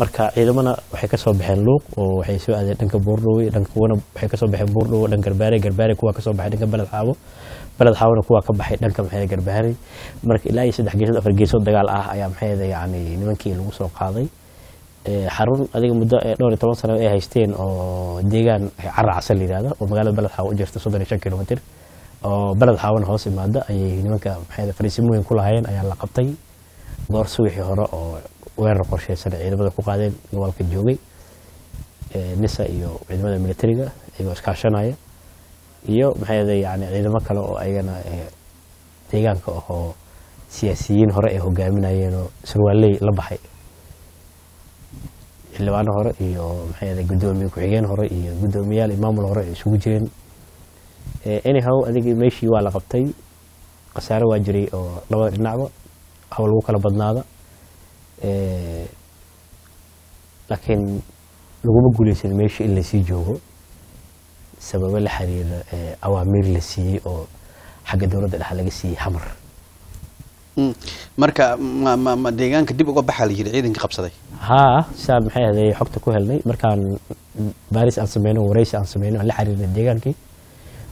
marka ciidamada waxay ka soo baxeen luuq oo waxay soo aadeen dhanka Boordowe dhankoona waxay ka soo baxeen Boordowe dhan Garbaare kuwa ka soo baxay dhanka Balad Xaawona kuwa ka baxay dhanka maxay Garbaare marka ilaa 3 geesood 4 geesood dagaal ah ayaa maxay yaani nimankii lagu soo qaaday xarun adiga muddo 12 sano ay haysteen oo deegaan caracsan lidaada oo magaalada Balad Xaawo u jirta 35 km oo Balad Xaawona hoos imaada ay nimanka maxay fariisimooyin ku lahaayeen ayaa la qabtay goor suuxi hore oo weerar qorsheysan ciidamada ku qaadeen gobolka joogay nisa iyo ciidamada militariga iyo iskaashanaya iyo maxay yahay yaani ciidamo kale oo ayagana deegaanka oo siyaasiyiin hore ay hogaaminayeen oo surwaalay la baxay xilwaan hore iyo maxay yahay gudoomiye ku xigeen hore iyo gudoomiyaal imaamul hore isugu jireen anyhow adigii meeshii waa la qabtay qasaare waa jiray oo labada dhinacba hawl ugu kala badnaada لكن لو بقول لك ماشي اللي سيجوه سبب الحرير أوامر اللي سي أو حاجة دورة الحلقة سي حمر. مركا ما ديجان كديب أقوى بحال يجري عيد إنك قبصة دي. ها سام حي هذا حقت كوهلني مركا باريس أنسمينه وريس أنسمينه اللي حرير الديجان كي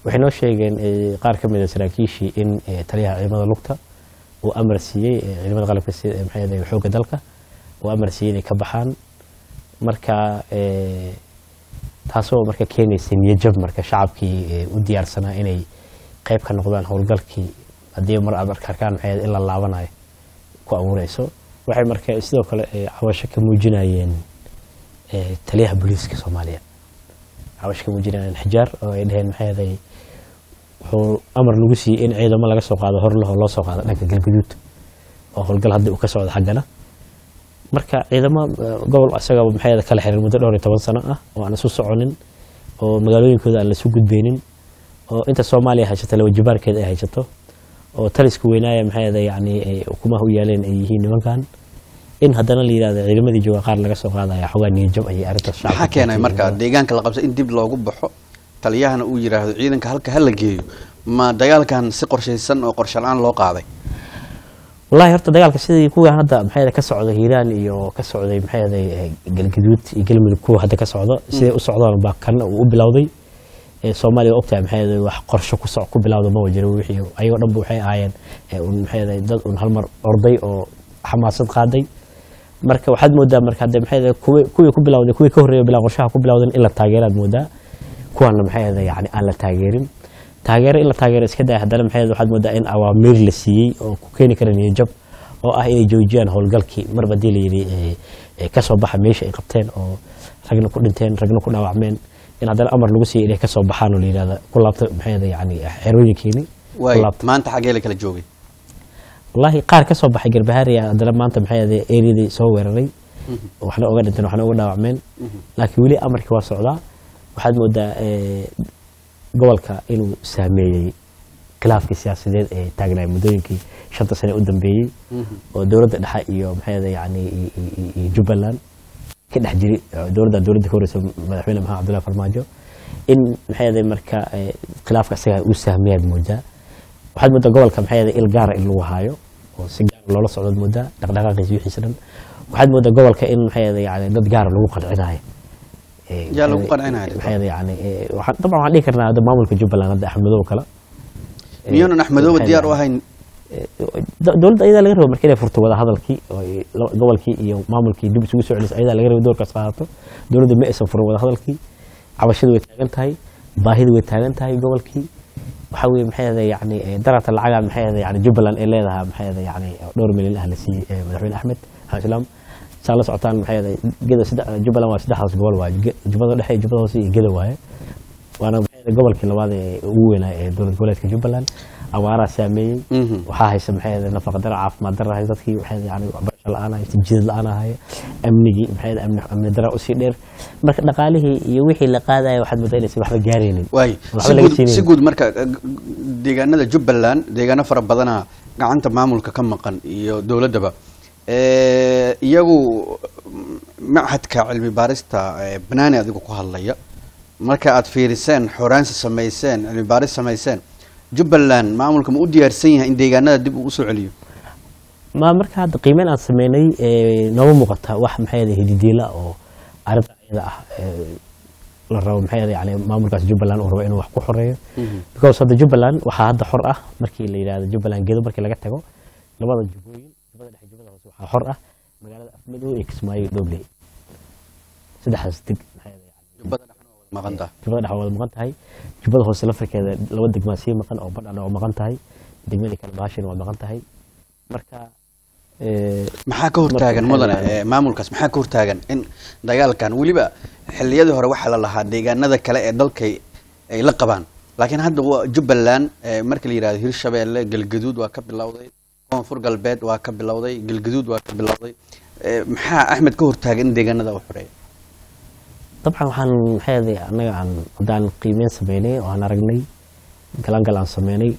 وحنا شيء جن قارك من السراكيشي إن تريها عمل لقطة. وأمر سيئ علم الغلب محيي حوق دلكة وأمر سيئ كبحان مركا تاسو مركا كينيس يجب مركا شعبكي وديار سنة إني قيب كان نقضان هول دلكي أدي مرأة مركا كان محيي إلا اللعبناي كو أموريسو وحي مركا إسدوك عواشك موجنايين تليها بوليسكي صوماليا عواشك موجنايين حجار وإلهين محيي هو أمر لوسي إن عيدا ما لقى سوق هذا هرول هلا سوق هذا لكن قل بجود أو هل قال هذا وكسر حقنا مركا عيدا ما قبل أسرع بمحيط كله حرير مدة لوري 8 سنة وأنا سوس عونن ومقالين كذا اللي سوق بينين وأنت الصومالية هشتة لو الجبار كذا هشتة وترس كويناية محيط يعني وكما هو يالين أيه نما كان إن هذانا اللي هذا عيدا ما دي جوا قار لقى سوق هذا يا حواني الجب أي أرد الشعب حكي أنا مركا ديجان كلا قبل إن دب لوجب بحق تلياهنا ويراه عيدن كهلك هلجيو ما دجال كان سقر شيء سن أو قرش الآن لو قاضي والله هرت دجال كسيدي يكون هذا محيط كسعودة هيران يو كسعودة محيط جل كدوت يجل من الكوه هذا كسعودة سيد سعودة باكرنا وبلاودي سومالي أبتع محيط وقرش كسع كبلاودي ما وجروا يحيو أي رب وحي عين ومحيط دد ونهمر أرضي أو حماسة قاضي مركب واحد مودة مركب محيط كوي كبلاودي كوي كهري بلا قرشها كبلاودي إلا التاجر المودة كون محيذ يعني على تاجرين تاجر إلا تاجر إس كده هذا المحيذ واحد مدة إن أوامر لسي وكوكين كرن يجب أو أهل جوجيان هول قلكي مر بديلي كسب بحميش قبتين أو رجلنا كل إنتين رجلنا كل أوعمين إن هذا الأمر لوسي إليه كسب بحانه لي هذا كل أبط محيذ يعني حروني كيني ما أنت حاجة لك الجوبي والله قار كسب بحجر بهاري هذا لما أنت محيذ إيريدي صورني وحنا أقول إنتين وحنا أقول أوعمين لكن ولي أمر كواسع لا waxaad moodaa gobolka inuu saameeyay khilaafka siyaasadeed ee taagnaa mudooyinkii 5 sano u dambeeyay oo dawladda dhexe iyo maxayda yaani Jubaland ka dhex jiray dawladda horeysa madaxweyne Maxamed Cabdullaahi Farmaajo in maxayda marka khilaafka isaga uu saameeyay moodaa waxaad moodaa gobolka maxayda il gaar ah in lagu haayo oo si gaar ah loola socdo moodaa dhaqdhaqaaqiisa iyo xiisadan waxaad moodaa gobolka in maxayda yaani dad gaar lagu qalcinayo يا لو قنعنا يعني طبعا عليك أنا هذا مامل كجبل أنا أحمدوه كلا ميون أحمدوه بالديار وهاي دول إذا لغيره مركينا فرتو هذا الكي دول كي يوم مامل كي دب سويس وعلس إذا لغيره دور كسرته دول دم مئس فرو هذا الكي عواشيد ويتعلنت هاي باهيد ويتعلنت هاي دول كي وحوي محيذ يعني درة العالم محيذ يعني جبل إلا لها محيذ يعني دور من الأهل سي مدحون أحمد هاشلام سالس عطان محيط جدا جبل ما سدحس جبل واجد جبل لحي جبل وسي جدا واجد وأنا قبل كل واحد وين دون جولتك جبلان أو عارة سامي وحاهي سمحيط نفق درع عف ما درع هذا كي وحيط يعني برش الآن هاي تجهز الآن هاي أمني محيط أمن درع وسيدر مرك نقاله يوحي لقاده واحد مدير سباح الجارين واي سجود مرك ديجانا الجبلان ديجانا فرب بدنا عنده معمول ككمقن دولة دبا iyagu macadka cilmi baarista ee banaani adigu ku hadlaya marka aad fiiriseen xuraansi sameyseen cilmi baaris sameyseen Jubaland maamulku ma u diyaarsan yahay in deegaanada dib u soo celiyo ما مركه هذا قيمة أن سميني نوم مقطع واحد محيله جديلة أو عرب إذا للرو محيله يعني ما مركه جبلان وروين وحكو حرية because هذا جبلان وحاد حرة مركي اللي هذا جبلان جذب مركي لقيت هجو لما هذا جبوين جبلان ده جبلان وحاد حرة مجال مدو إكس ماي دوبلي سده حستك محيله جبلان مقنطة جبلان حول مقنطة هاي جبلان هو سلفر كذا لو بدك ماسير مقن أو بدنا أو مقنطة هاي دقيقة الماشين ومقنطة هاي مركه maxaa ka hortaagan mudane maamulkaas maxaa ka hortaagan in dagaalkan waliba xilliyada hore waxa la lahaa deegaanada kale ee dalka ay la qabaan laakiin hadda Jubbaland markii la yiraahdo Hirshabeelle Galgaduud waa ka bilowday Koonfur Galbeed waa ka bilowday Galgaduud waa ka bilowday maxaa Axmed ka hortaagan deegaanada u xoreeyo dabcan waxaan xeeday anaga aan hadaan qiimeyn sameeyay oo aan aragnay galaan sameeyay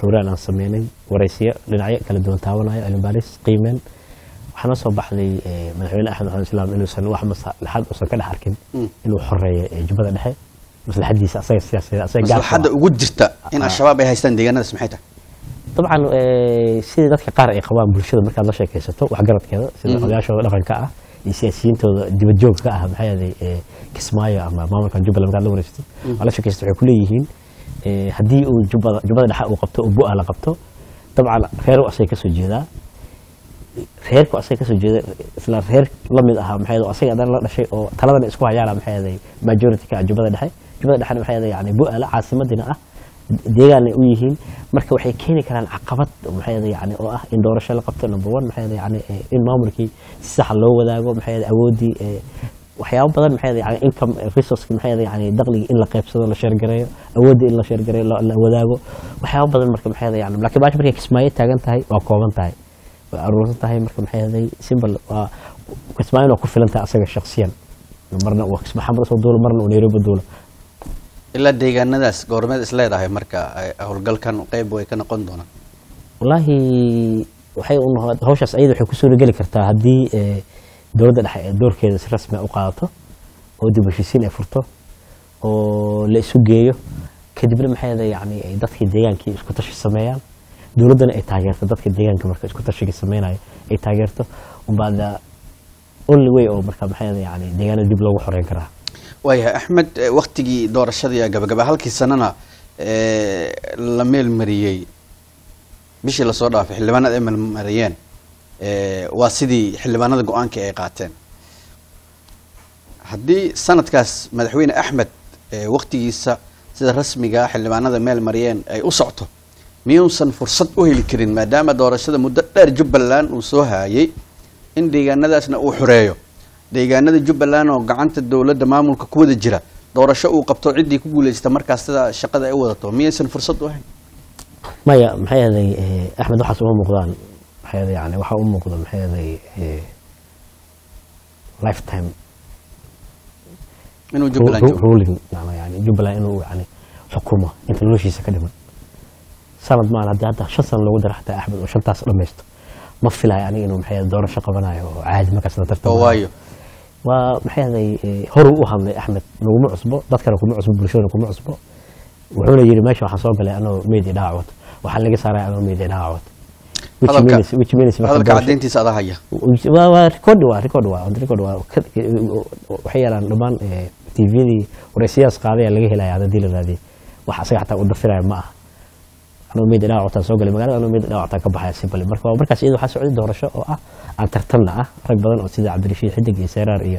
حوران سميني ورئيسية للعيا كلا دون تعاونها المبارس قيمن وحنا صباح لي مدحوين أحمد عليه السلام إنه سنو أحمد لحد أصلا كله حركين إنه حرية جبل الحي مثل حد يسأسي سياسي أسأسي قاعد حد وجدت إن الشباب هيستند أنا سمحتها طبعا سيد ذاتك قارئ قوام برشيد مركز رشيد كيسته وعقرت كذا سيد قلاشة لغن كأه السياسيين تو جوج كأه بحياة كسماية أما ما كان جبل مقال لون رشيد على شو كيسته كليهين هدي جبل حق وقبته وبوء على قبته طبعا خير وأسيك سجدا خير وأسيك سجدا فلا خير لم يدها محيد وأسيك هذا لا شيء أو ثلاثة أسبوع يعلى محيد ماجورتي كجبل الحي جبل الحي محيد يعني بوء على عاصمة دينا ديجان ويهين مركب وحي كيني كان عقبت محيد يعني أو إن دور الشلة قبته نبوان محيد يعني إن ما مركي السحل لو ذا محيد أودي وحياة بدل محيدي يعني إنكم ريسورس محيدي يعني دخلي إلا قيبسة ولا شرقرية أودي إلا شرقرية إلا وداقو وحياة بدل مركب محيدي يعني لكن باش مركب كسماية تاقنتهاي وقومنتهاي وأروزنتهاي مركب محيدي سيمبل وكسماية وكفلنتها أصيغة شخصيا مرنا وكسما حمرس ودولة مرنا ونيريب الدولة إلا ديقان نداس قورمات إسلايدة هاي مركب أهلقل كان قيب ويكان قندونا والله وحيو أنه هوش أسعيد وحيو كسوري قلي كرتها هدي دور كذا رسمة أوقاته أو دبشيسين أفرته أو لسوقيه كدبنا محيدا يعني دتك الديان كي إسكتش السمايان دوردنا إتاجرته دتك الديان كمرك إسكتش السمايان إتاجرته وبعد أول وي أو مركب محيدا يعني ديان الدبلة وحرين كره. ويا أحمد وقت جي دور الشذي قبل هالك السنة لما المريي مش اللي صار في حلمان أم المريان. waa sidii xillibaanada go'aanka ay qaateen hadii sanadkaas madaxweyne Axmed waqtigiisa sida rasmiga ah xillibaanada meel mariyeen ay u socoto miyuusan fursad u heli karin maadaama doorashada muddo dheer Jubbaland uu soo haayay in deegaanadaasna uu xoreeyo deegaanada Jubbaland oo gacanta dawladda maamulka ku wada jira doorasho uu qabto cidii ku guuleysatay markaas sida shaqada ay wadato miyuusan fursad u hayn maya maxay ahayd Axmed waxa soo muuqdaan هذا يعني وحا أمه قدم هذا لايف تايم إنه جبلان رولين يعني جبلان إنه يعني حكومة أنت لو شيء سكدمن سند ما على هذا شخصا لو قدر حتى أحمد وشن تاس لمست ما في لها يعني إنه محيا دور شقة بناي وعاد ما كسرت تفتح ومحيا ذي هرو وهم أحمد نقوم عصبه ذكر نقوم عصبه برشلونة نقوم عصبه وحنا يجري ماشي وحصوب لأنه ميدي داعوت وحلقي صار لأنه ميدي داعوت which means هذا كعدين تسأله هيا وركود وا وحيلا لبان تيفي ورئيس قاضي اللي هي لا يعتاد دي لنادي وحصي حتى أود فرع معه أنا ميد لا أعطى سوق المجال أنا ميد لا أعطى كبحة سيمبل مركب ومركز إيده حس عيد دور الشقة أن ترتمنعه ركبان أو سيد عبد الرشيد حدق يسيرار إيه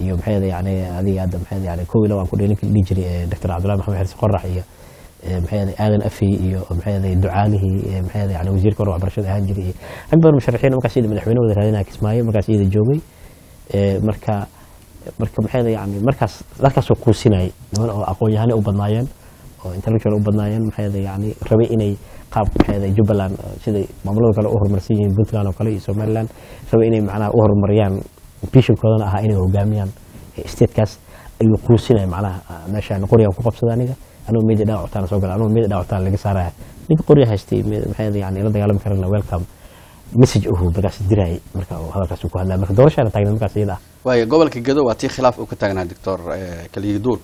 يوم حيدا يعني هذه آدم حيدا يعني كوي لو أقول لك اللي يجري دكتور عبد الله محمد حرس قرح إيه محيادي آذن أفي محيادي دعاله محيادي يعني وزير كورو عبر رشيد هانجري أكبر المشرحين ومكاسيد من حوينه وذا هذينا كسماية ومكاسيد الجومي مركا محيادي يعني مركز مركز وقوسيناي أقوي هاني أوبنايان وإنترنشنال أوبنايان محيادي يعني ربيعيني قاب محيادي جبلان سيدي مملوكة أهر مرسيين بنتلان وقلي سومالان ربيعيني معنا أهر مريان وبيشن كلنا هايني وقاميان استيتكاس يقوسيناي معنا ماشي نقرية وقوقب سودانية أنا ميد داعو تانا سوق أنا ميد داعو تانا لقي صارها نيجي قرية هشتي محيدي يعني رضي الله مكرنا ويلكم مسج أوه بقاس الدراي مركا وهذا كسوق هذا مركا دورش أنا تاجنا مركا سيدا ويا قبل كجدو واتي خلاف أكتاجنا دكتور كليدول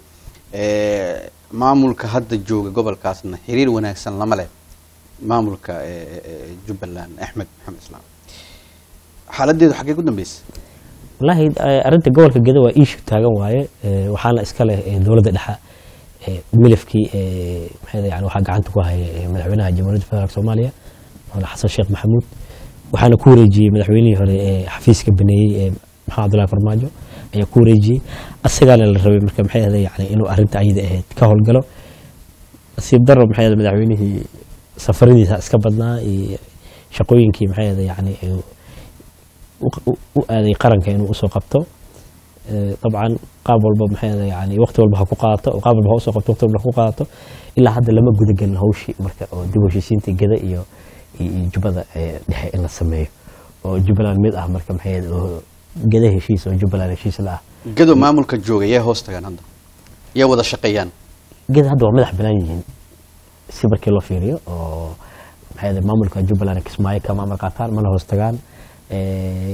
معمول كهذا الجو قبل كاسنا هيرير وناكسن لملا maamulka Jubbaland Axmed Maxamed Islaam xaaladeedu xagee ku dambeysay wallahi arinta gobolka Gedo waa iishu taagan waaye waxa la iska leh dawladda dhexe milifkii maxayda waxa gacanta ku haya madaxweynaha Jamhuuriyadda Federaalka Soomaaliya Xasan Sheekh Maxamuud waxaana ku wareejiyay madaxweynihii hore xafiiska baneeyay Maxamed Abdullaahi Farmaajo ayaa ku wareejiyay asagana la rabay marka maxayda inuu arinta ayada ahayd ka howlgalo nasiib darro maxayda madaxweynihii safaradiisa iska badnaa iyo shaqooyinkii maxayda وأذي قرن كانوا أسوق قبته طبعا قابل بمحي يعني وقت والبها قاطة وقابل بها أسوق قبته وقت والبها قاطة إلا حد لما جد قال هو شيء مركب دوشي سنتي كذا إياه جبلة نحى إلا سماه وجبلة ميدها مركب محي كذا هالشيء سو جبلة هالشيء سلا كذا ما ملك الجوع يا هوست كان عنده يا وذا شقيان كذا هذا ملح بلانجين سبر كيلو فيريو هذا ما ملك الجبلة أنا كسماي كمان مقاطع ما هوست كان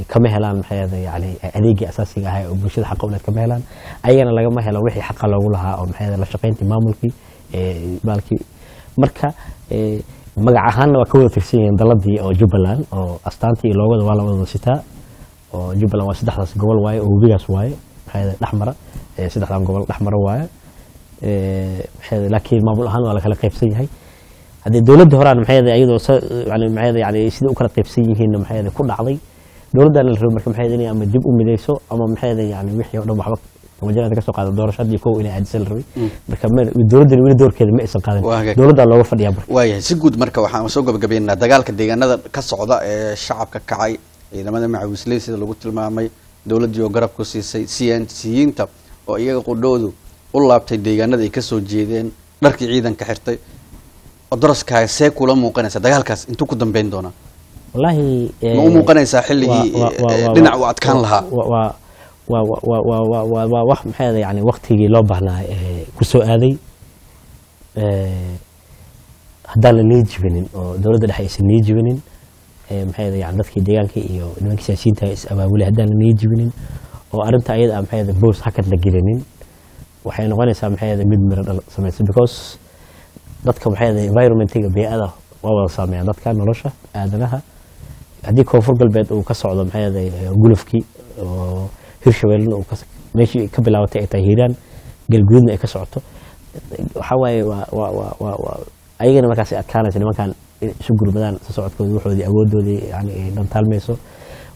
كما هلان هذا يعني أديجي أساسي هاي وبشيل حقوقنا كما هلان أيانا لقى ما هلا وحي حق الله أقولها أو هذا لشقين تماملكي بالكي مركها مجعهان وكوي تفسير دلدي أو جبلان أو أستانتي لوجد ولا وسطها أو جبلان وسط حدث جول واي وبيجس واي هذا الأحمر سد حلام جول الأحمر واي هذا لكن ما بقولهان ولا خلق يفسير هاي هذه الدولة دهوران محيذة أيضا يعني محيذة يعني سيد أكرة تبسيجي هنا محيذة كل عضي دولة ده للربح محيذة أما الدب أم ديسو أما محيذة يعني وحي وربو حبط ومجانا تكسو قادة دور شاد يكو إلى عدسل الربي بركمان الدولة ده اللي دور كده مئس القادة دولة ده الله وفر يابر وايه سيقود مركة وحا مسوقة بقبيننا دقال كديغان هذا كالصعودة الشعب ككعي لما دمع وسلي سيد اللي قلت المامي دولة ديو قرب كوسي سيان سيين تب وإياق قدودو والله بتاي ديغان هذا يكسو جيدين لرك عيدا كحرتي الدرس كاي سيكو لم مقنسة دجال كاس أنتو كدم بين دونا والله مو مقنسة حلي لنا وقت كان لها ووح هذا يعني وقت يجي لبهنا كسو هذه هذا النيج بينن دولة الحيس النيج بينن هذا يعني ذكي ديان كي أو إنك ساسين تايس أبى أقول هذا النيج بينن وأرنت أيضا هذا بوس حكت لجيلنين وحين مقنسة هذا مدمر سمعت because dadka waxay ahayd environment-ka beecada waa wada saameeyay dadka nolosha aadanaha hadii koonfur galbeed uu ka socdo maxay ahayd gulufkii oo Hirshabeelna uu ka meeshii ka bilaawatay ay Hiiraan galguudna ay ka socoto waxa way waa ayagana markaas ay adkaanayso nimankan isu gurbadan soo socodkooda wuxuudi awooddoodii yani dantaalmayso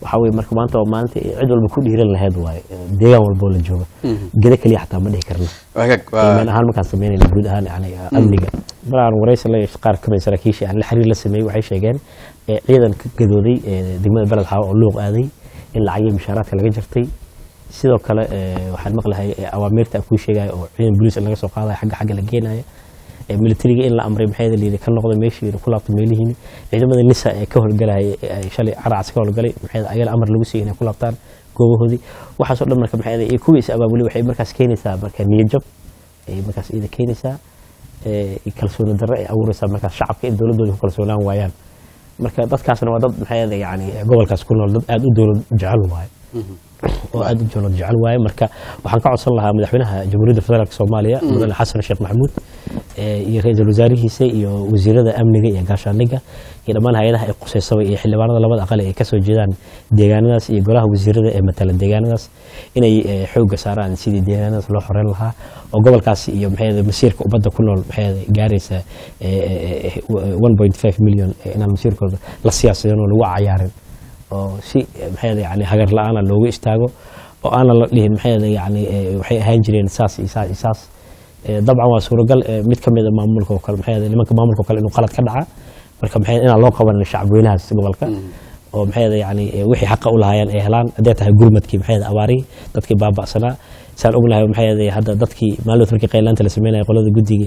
waxa way marka maanta cid walba ku dhiiran lahayd waay deegaan walba la jooga gada kaliya xataa ma dhihi karno waan ahaan markaas sameeyay guud ahaan yani amniga maraan waraysi la isqaar ka bay saraakiish aan la xiriir la sameeyay waxay sheegeen ciidan ka gadooday degmada Balad Xaawo oo luuq aaday in lacag mushaharaadka laga jartay sidoo kale waxaan maqlahay awaamirta ku sheegay oo ciidan police laga soo qaaday xagga la geenay militariga in la amray maxay leeyeen ka noqdo meeshii ku laabto meelihiin ciidamada nisa ee ka horgalay shalay caraas ka horgalay maxay ayaga amar lagu siiyay ku laabtaan goobahoodii waxa soo dhamarka maxay ay kuwiis abaabuli waxay markaas keenaysaa marka niyad jab ay markaas ida keenaysaa ee kalsoonida darro ay awooraysaa marka shacabka ee dawladooda kalsoonaan waayaan marka dadkaasna waa dad maxay yaani gobolkaas ku nool dad aad u dawlad jecel waay oo aad u dawlad jecel waay marka waxaan ka codsan lahaa madaxweynaha Jamhuuriyadda Federaalka Soomaaliya Madaxweyne Xasan Sheekh Maxamuud iyo ra'iisul wasaarihiisa iyo wasiirada amniga iyo gaashaaniga iyo dhammaan hay'adaha ay quseysay iyo xildhibaanada labada aqal ee ka soo jeedaan deegaanadaas iyo golaha wasiirada ee matala deegaanadaas inay xoog saaraan sidii deegaanadaas loo xoreyn lahaa oo gobolkaas iyo maxayda masiirka ubadda ku nool maxayda gaaraysa 1.5 milyan in aan masiirkooda la siyaasadano lagu cayaarin oo si maxayda yani hagar la'aan loogu istaago oo aan la dhihin maxayda yani waxay ahaan jireen saas iyo saas طبعا وسورقل متكمل إذا ما ملكوا كل محيط اللي ما كان ملكوا كل إنه قلت كدعة مركب محيط إن الله قبل الشعب ويناس قبلك ومحيط يعني وحي حق أولها يعني إعلان أديتها جرمت كي محيط أواري تذكي بابا سنة سال أولها محيط هذا تذكي ما له تركي قيلان تلا سمينا يقولوا ذي جدي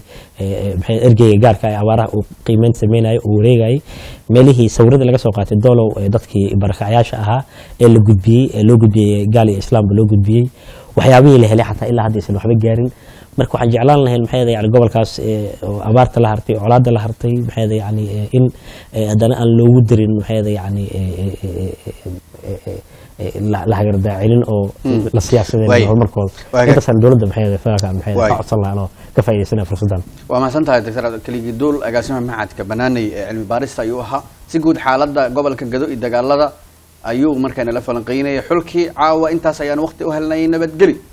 محيط إرجع جارك أواره وقيمة سمينا وريجاي مليه سورد لقى سوقات الدولة تذكي بركة عياشها اللي جدي لو جدي قالي إسلام بلو جدي وحيابي له لا حتى إلا هذا يسلم حبي جارين marka waxaan jeclaan lahayn maxay yahay yani gobolkaas oo abaarta la hartay oo colaadda la hartay maxay yahay yani in adana aan loogu dirin maxay yahay yani لحقر داعين أو للسياسة اللي هو مركوز. أنت سن دولة محيط فاك عن محيط أصل لعنه كفاية سنة في السودان. وما سنت هاي دكتور كلي دول أجسامها معد كبناني علم باريس أيوها سجود حالات دا قبل كجدو إدقال دا أيوه مركان لفلنقيين يحلكي عاو أنت سيان وقت أهلنا ينبت جري.